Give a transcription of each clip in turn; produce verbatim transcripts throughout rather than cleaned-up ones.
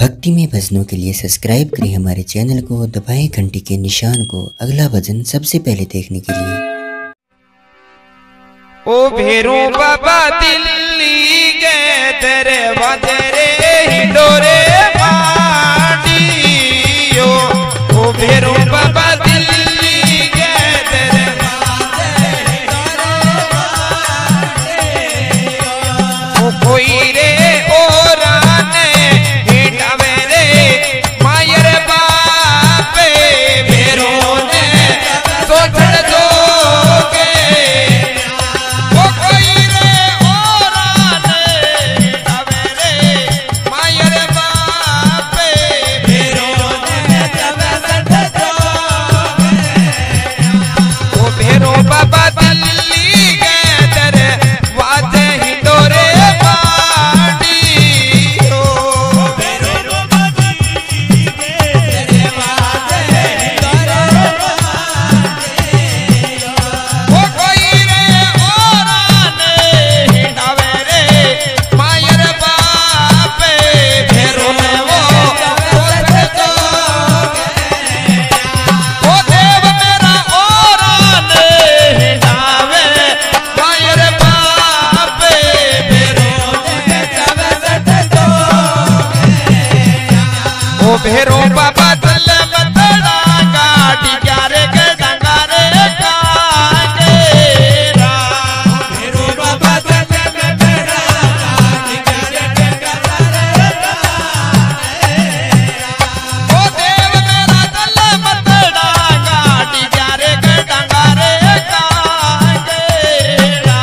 भक्ति में भजनों के लिए सब्सक्राइब करें हमारे चैनल को, दबाएं घंटी के निशान को अगला भजन सबसे पहले देखने के लिए। ओ भेरो बाबा दिल्ली गए तेरे बदरे हिंडोरे माटियो, ओ भेरो बाबा दिल्ली गए तेरे बदरे हिंडोरे माटियो, ओ कोई रे भेरो बाबा दल बतड़ा गाड़ी प्यारे के डंगारे काटेरा, भेरो बाबा दल बतड़ा गाड़ी प्यारे के डंगारे काटेरा, ओ देव मेरा दल बतड़ा गाड़ी प्यारे के डंगारे काटेरा,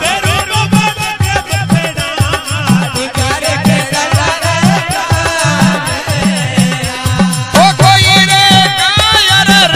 भेरो बाबा दल बतड़ा गाड़ी प्यारे के डंगारे, ओ कोई रे कायर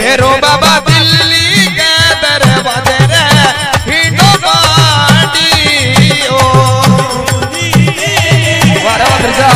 भेरो बाबा दिल्ली के दरवाजे रे हिंडो बाटी ओ वारा बिरजा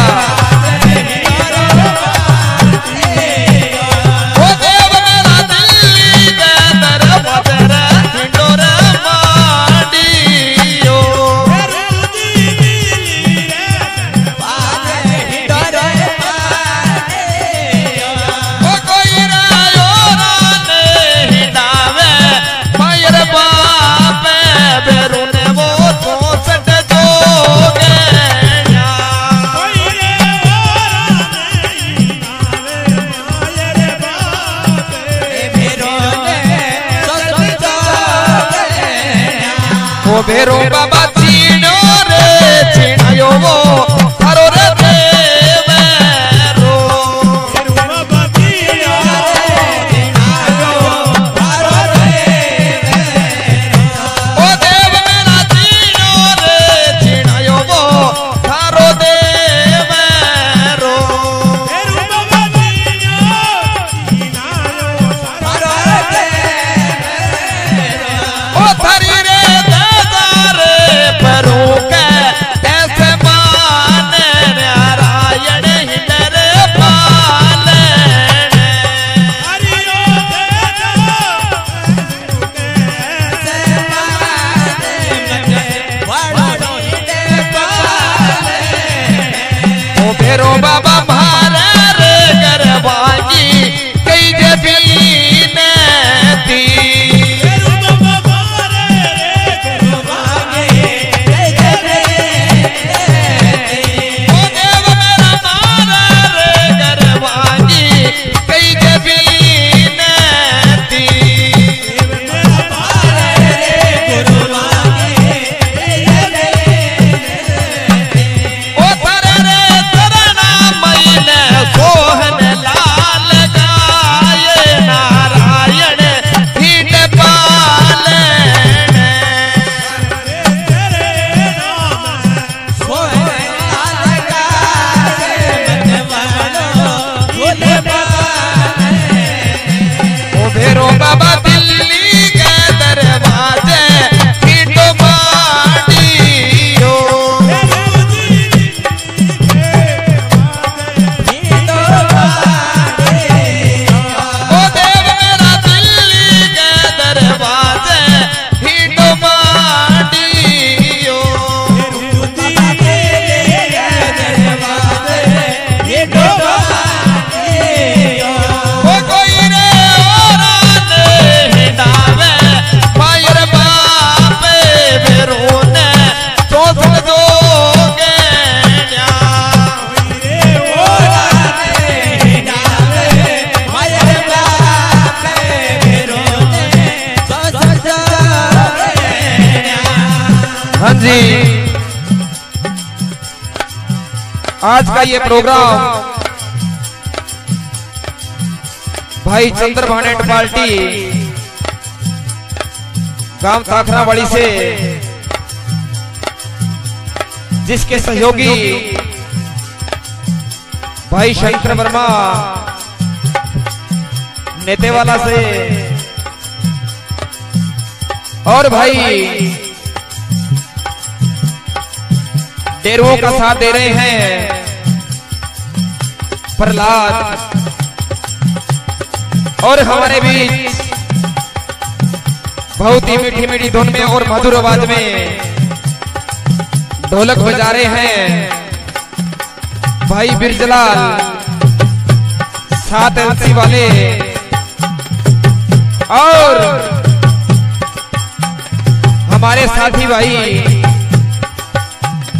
भेरो बाबा चीनो रे चीनो वो हरो रे भेरो भेरो बाबा चीनो रे चीनो वो हरो रे भेरो ओ देव मेरा चीनो रे चीनो वो हरो रे भेरो भेरो बाबा चीनो चीनो वो हरो रे भेरो ओ थारी आज का ये प्रोग्राम भाई चंद्रभान एंड पार्टी गांव धाखरा वाड़ी से जिसके सहयोगी भाई शंकर वर्मा नेतेवाला से और भाई डेरों का साथ दे रहे हैं प्रहलाद और हमारे बीच बहुत ही मीठी मीठी धुन में और मधुर आवाज में ढोलक बजा रहे हैं भाई बिरजलाल सात एलसी वाले और हमारे साथी भाई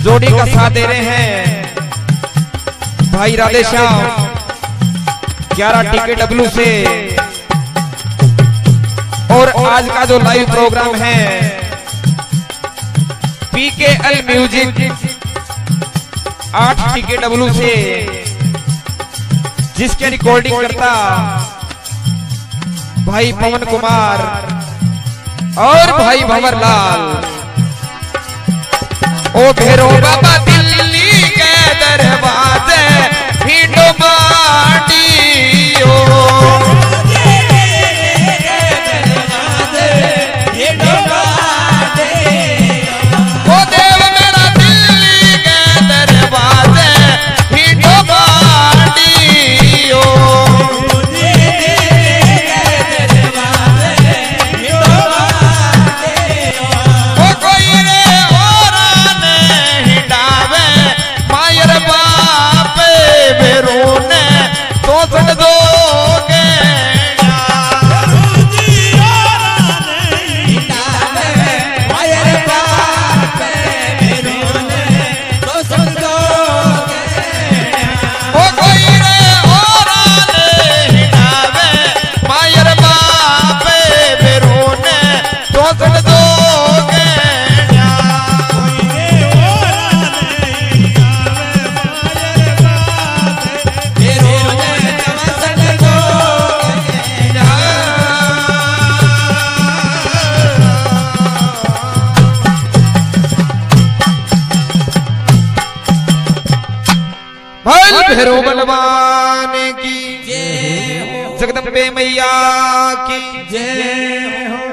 जोड़ी का साथ दे रहे हैं भाई राधेश्याम ग्यारह टिकट डब्लू से। और आज का जो लाइव प्रोग्राम है पीके एल म्यूजिक आठ टिकट डब्लू से जिसके रिकॉर्डिंग करता भाई पवन कुमार और भाई भंवर लाल। ओ भेरो बाबा दिल्ली के दरवाजे हिंडो माटी ओ भल भैरव बलवान की जय, जगदंबे मैया की जय।